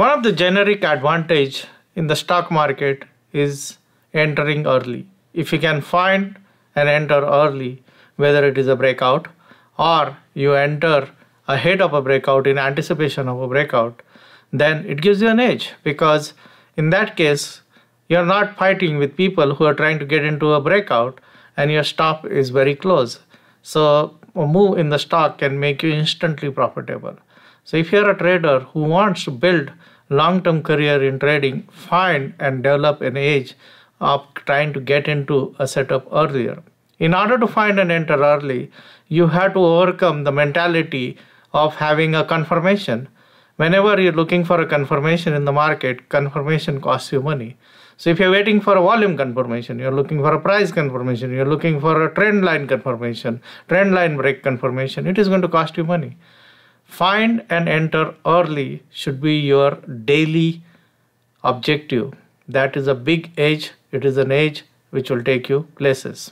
One of the generic advantage in the stock market is entering early. If you can find and enter early, whether it is a breakout or you enter ahead of a breakout in anticipation of a breakout, then it gives you an edge, because in that case you're not fighting with people who are trying to get into a breakout and your stop is very close. So a move in the stock can make you instantly profitable. So if you're a trader who wants to build long-term career in trading, find and develop an edge of trying to get into a setup earlier. In order to find and enter early, you have to overcome the mentality of having a confirmation. Whenever you're looking for a confirmation in the market, confirmation costs you money. So if you're waiting for a volume confirmation, you're looking for a price confirmation, you're looking for a trend line confirmation, trend line break confirmation, it is going to cost you money. Find and enter early should be your daily objective. That is a big edge. It is an edge which will take you places.